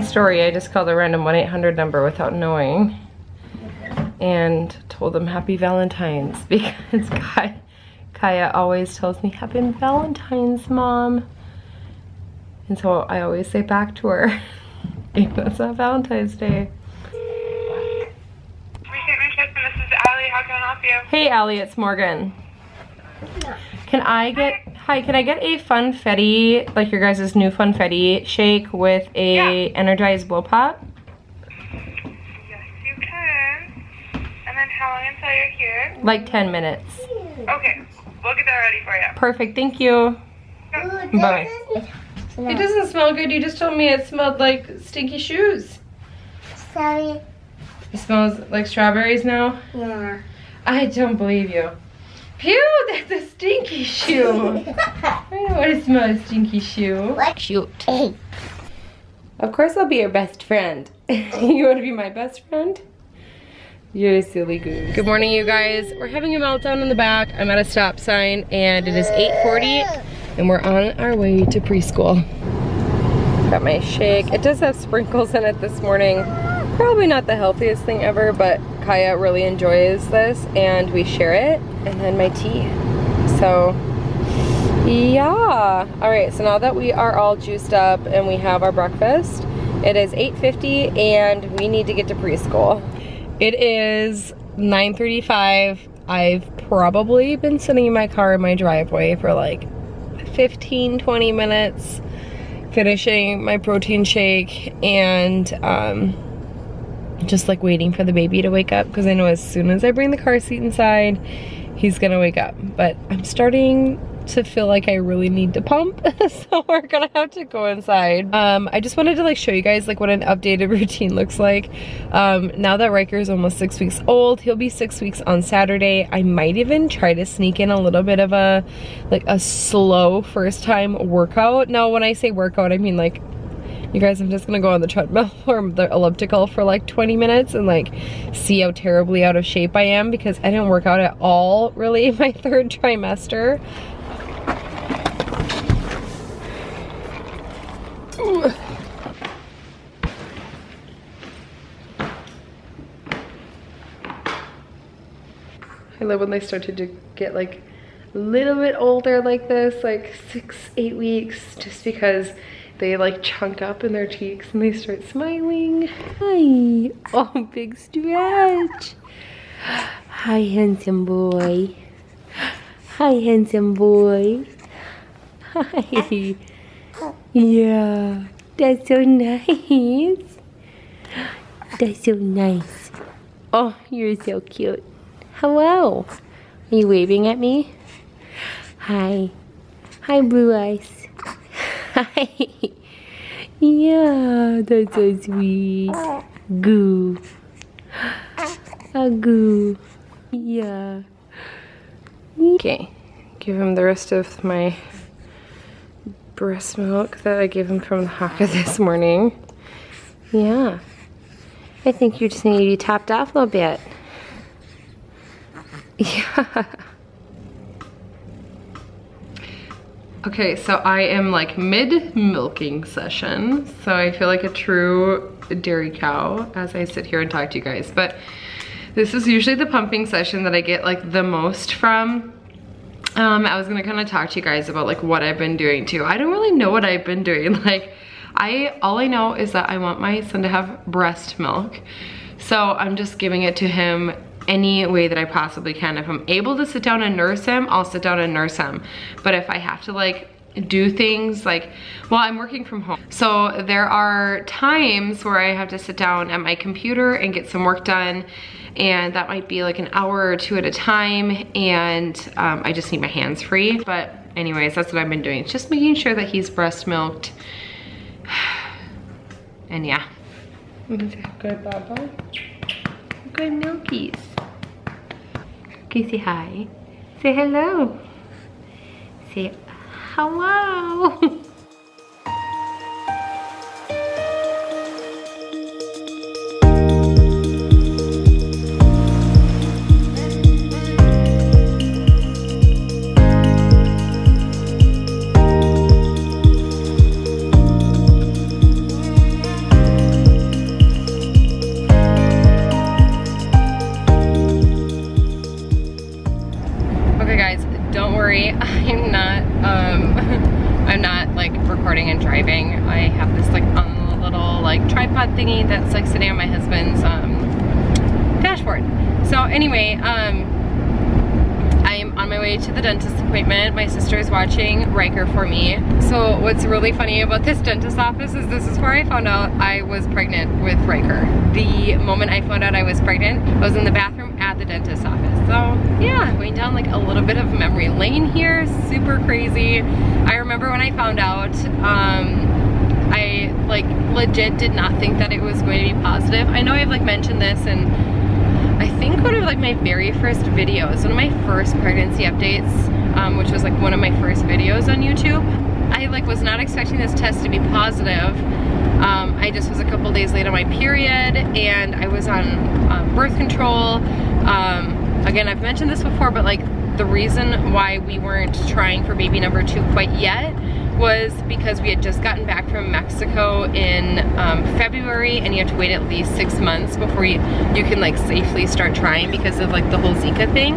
funny story. I just called a random 1-800 number without knowing and told them Happy Valentine's, because Kaya always tells me Happy Valentine's, Mom. And so I always say back to her, even though it's not Valentine's Day. Hey Allie, it's Morgan. Can I get a Funfetti, like your guys' new Funfetti shake with a Energized Blow Pop? Yes, you can. And then how long until you're here? Like 10 minutes. Okay, we'll get that ready for you. Perfect, thank you. Ooh, bye. It doesn't smell good. You just told me it smelled like stinky shoes. Sorry. It smells like strawberries now? Yeah. I don't believe you. Pew, that's a stinky shoe. I don't want to smell a stinky shoe. Shoot. Of course I'll be your best friend. You want to be my best friend? You're a silly goose. Good morning, you guys. We're having a meltdown in the back. I'm at a stop sign and it is 8:40 and we're on our way to preschool. Got my shake. It does have sprinkles in it this morning. Probably not the healthiest thing ever, but Kaya really enjoys this and we share it. And then my tea. So, yeah. Alright, so now that we are all juiced up and we have our breakfast, it is 8:50 and we need to get to preschool. It is 9:35. I've probably been sitting in my car in my driveway for like 15-20 minutes, finishing my protein shake and just like waiting for the baby to wake up, because I know as soon as I bring the car seat inside, he's gonna wake up. But I'm starting to feel like I really need to pump, so we're gonna have to go inside. I just wanted to like show you guys like what an updated routine looks like. Now that Riker's almost 6 weeks old, he'll be 6 weeks on Saturday. I might even try to sneak in a little bit of a slow first time workout. Now when I say workout, I mean like, you guys, I'm just gonna go on the treadmill or the elliptical for like 20 minutes and like see how terribly out of shape I am, because I didn't work out at all really my third trimester. Ooh. I love when they started to get like a little bit older like this, like 6-8 weeks, just because they like chunk up in their cheeks and they start smiling. Hi. Oh, big stretch. Hi, handsome boy. Hi, handsome boy. Hi. Yeah. That's so nice. That's so nice. Oh, you're so cute. Hello. Are you waving at me? Hi. Hi, blue eyes. Hi. Yeah, that's so sweet. Goo. A goo. Yeah. Okay, give him the rest of my breast milk that I gave him from the Haka this morning. Yeah. I think you just need to be topped off a little bit. Yeah. Okay, so I am like mid-milking session, so I feel like a true dairy cow as I sit here and talk to you guys, but this is usually the pumping session that I get like the most from. I was gonna kind of talk to you guys about like what I've been doing too. I don't really know what I've been doing. Like, all I know is that I want my son to have breast milk, so I'm just giving it to him any way that I possibly can. If I'm able to sit down and nurse him, I'll sit down and nurse him. But if I have to like do things like, well, I'm working from home, so there are times where I have to sit down at my computer and get some work done, and that might be like an hour or two at a time, and I just need my hands free. But anyways, that's what I've been doing. It's just making sure that he's breast milked. And yeah. Good Baba. Good milkies. Okay, say hi. Say hello. Say hello. tripod thingy that's like sitting on my husband's dashboard. So anyway, I'm on my way to the dentist appointment. My sister is watching Riker for me. So what's really funny about this dentist office is this is where I found out I was pregnant with Riker. The moment I found out I was pregnant, I was in the bathroom at the dentist office. So yeah, going down like a little bit of memory lane here, super crazy. I remember when I found out, I like legit did not think that it was going to be positive. I know I've like mentioned this and I think one of like my very first videos, one of my first pregnancy updates, which was like one of my first videos on YouTube, I like was not expecting this test to be positive. I just was a couple days late on my period and I was on birth control. Again, I've mentioned this before, but like the reason why we weren't trying for baby number 2 quite yet was because we had just gotten back from Mexico in February, and you have to wait at least 6 months before you can like safely start trying because of like the whole Zika thing.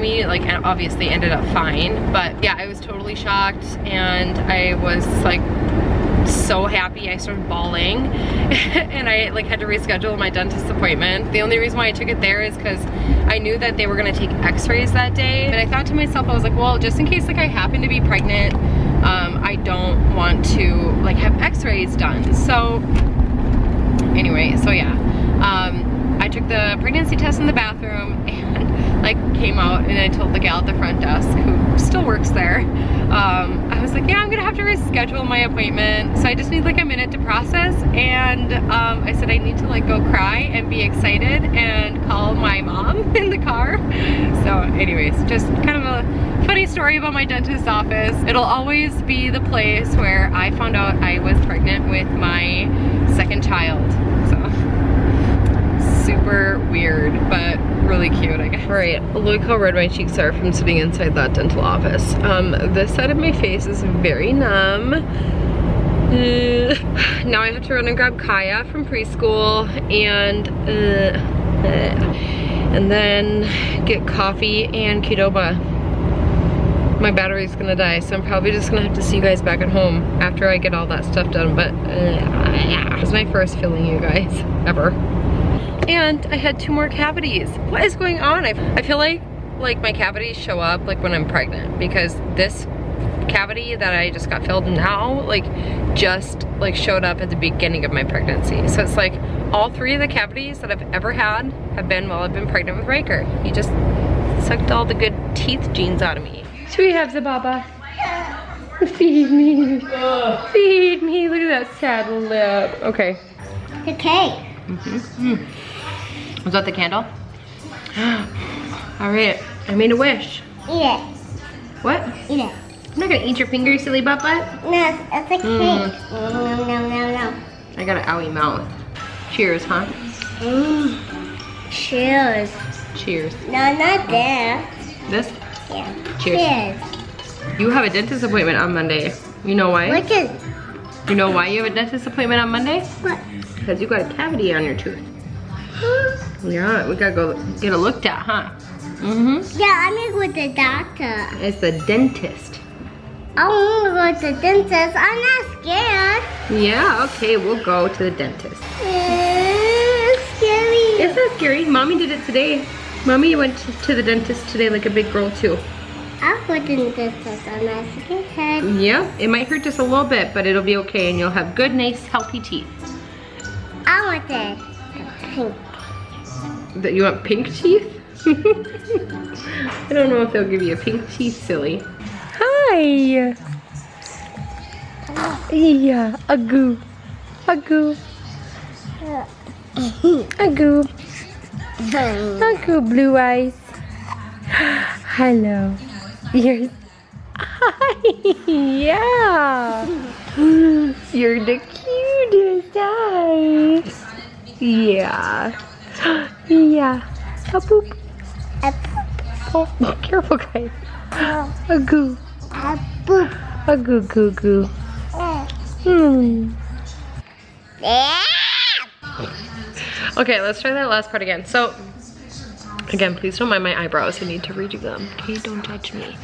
We like obviously ended up fine, but yeah, I was totally shocked and I was like so happy. I started bawling and I like had to reschedule my dentist appointment. The only reason why I took it there is because I knew that they were gonna take x-rays that day, but I thought to myself, I was like, well, just in case like I happen to be pregnant, I don't want to like have x-rays done. So anyway, so yeah, I took the pregnancy test in the bathroom and like came out and I told the gal at the front desk who still works there, I was like, yeah, I'm gonna have to reschedule my appointment, so I just need like a minute to process. And I said I need to like go cry and be excited and call my mom in the car. So anyways, just kind of a funny story about my dentist's office. It'll always be the place where I found out I was pregnant with my second child. So super weird, but really cute, I guess. All right, look how red my cheeks are from sitting inside that dental office. This side of my face is very numb. Now I have to run and grab Kaya from preschool and then get coffee and Qdoba. My battery's gonna die, so I'm probably just gonna have to see you guys back at home after I get all that stuff done, but yeah. It was my first filling, you guys, ever. And I had 2 more cavities. What is going on? I feel like my cavities show up like when I'm pregnant, because this cavity that I just got filled now just showed up at the beginning of my pregnancy. So it's like all 3 of the cavities that I've ever had have been while I've been pregnant with Riker. He just sucked all the good teeth genes out of me. Should we have the baba? Feed me. Feed me. Look at that sad lip. Okay. Okay. Mm-hmm. Was that the candle? All right, I made a wish. Eat it. What? Eat it. I'm not gonna eat your finger, silly butt butt. No, it's like cake. No, no, no, no. I got an owie mouth. Cheers, huh? Mm. Cheers. Cheers. No, not there. This? Yeah. Cheers. Cheers. You have a dentist appointment on Monday. You know why? What is? You know why you have a dentist appointment on Monday? What? Because you got a cavity on your tooth. Yeah, we gotta go get it looked at, huh? Mm-hmm. Yeah, I'm gonna go to the doctor. It's the dentist. I want to go to the dentist. I'm not scared. Yeah, okay, we'll go to the dentist. It's scary. It's not scary. Mommy did it today. Mommy went to the dentist today like a big girl, too. I'll go to the dentist. I'm not scared. Yeah, it might hurt just a little bit, but it'll be okay, and you'll have good, nice, healthy teeth. I want that pink. That you want pink teeth? I don't know if they'll give you a pink teeth, silly. Hi. Yeah, a goo. A goo. A goo. A goo, blue eyes. Hello. You're. Yeah. You're the cutest eye. Yeah. Yeah. A poop. A poop. Oh, careful, guys. A goo. A poop. A goo goo goo. Mm. Okay, let's try that last part again. So, again, please don't mind my eyebrows. I need to redo them. Okay, don't touch me.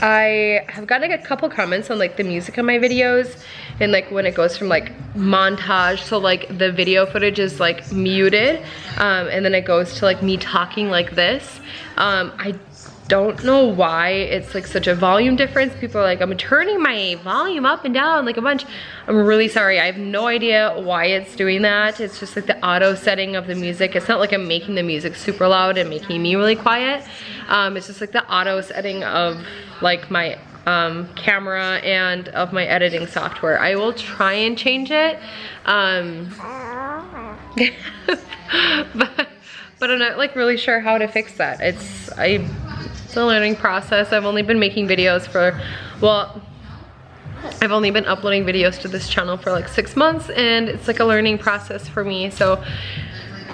I have got like a couple comments on like the music on my videos and like when it goes from like montage, so like the video footage is like muted and then it goes to like me talking like this. I don't know why it's like such a volume difference. People are like, I'm turning my volume up and down like a bunch. I'm really sorry, I have no idea why it's doing that. It's just like the auto setting of the music. It's not like I'm making the music super loud and making me really quiet. It's just like the auto setting of like my camera and of my editing software. I will try and change it. But I'm not like really sure how to fix that. It's a learning process. I've only been making videos for, well, I've only been uploading videos to this channel for like 6 months, and it's like a learning process for me, so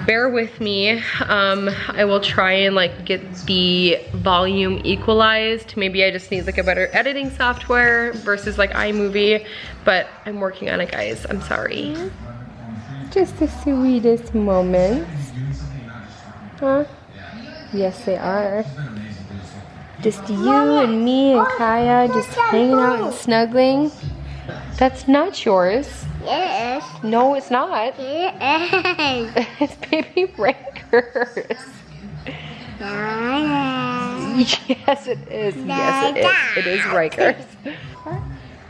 bear with me. I will try and like get the volume equalized. Maybe I just need like a better editing software versus like iMovie, but I'm working on it, guys. I'm sorry. Just the sweetest moments. Huh? Yes, they are. Just you and me and Kaya just hanging out and snuggling. That's not yours. Yes. No, it's not. Yes. It's baby Ranker's. Yes, it is. Yes, it is. It is Ranker's.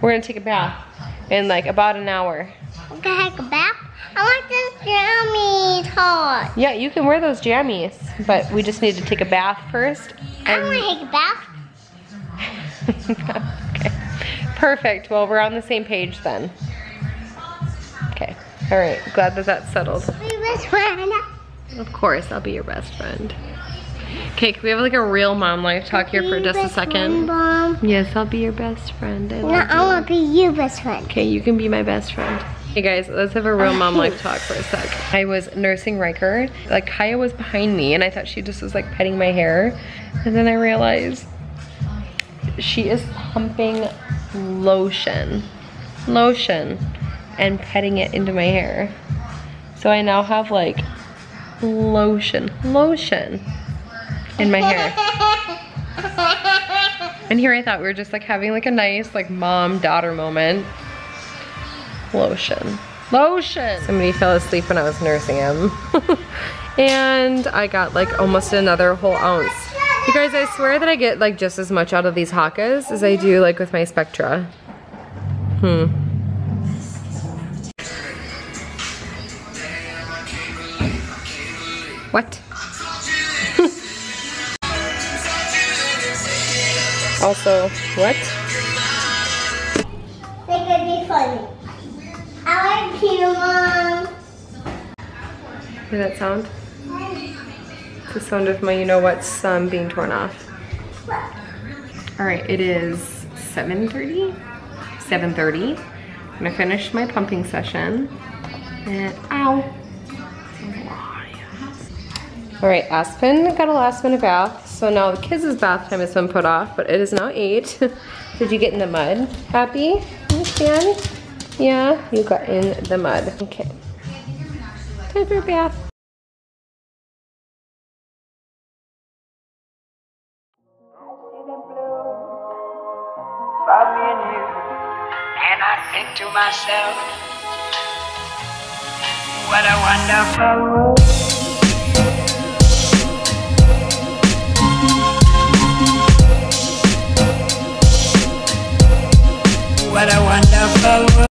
We're gonna take a bath in like about an hour. I'm gonna take a bath. I want those jammies hot. Yeah, you can wear those jammies, but we just need to take a bath first. I want to take a bath. Okay. Perfect. Well, we're on the same page then. Okay. All right. Glad that that's settled. My best friend. Of course, I'll be your best friend. Okay, can we have like a real mom life talk here for just a second? Mom. Yes, I'll be your best friend. No, I want to be your best friend. Okay, you can be my best friend. Hey guys, let's have a real mom life talk for a sec. I was nursing Riker, like Kaya was behind me and I thought she just was like petting my hair, and then I realized she is pumping lotion and petting it into my hair. So I now have like lotion in my hair. And here I thought we were just like having like a nice like mom-daughter moment. Lotion. Somebody fell asleep when I was nursing him. And I got like almost another whole ounce. You guys, I swear that I get like just as much out of these Hakas as I do like with my Spectra. What? Also, what? They could be funny. I like you, Mom. Hear that sound? It's the sound of my you-know-what's being torn off. Alright, it is 7:30? 7:30. I'm gonna finish my pumping session. And, ow! Alright, Aspen got a last-minute bath. So now the kids' bath time has been put off, but it is now 8. Did you get in the mud? Happy? You can? Yeah, you got in the mud. Okay. Time for a bath. And I think to myself, what a wonderful world. What a wonderful world.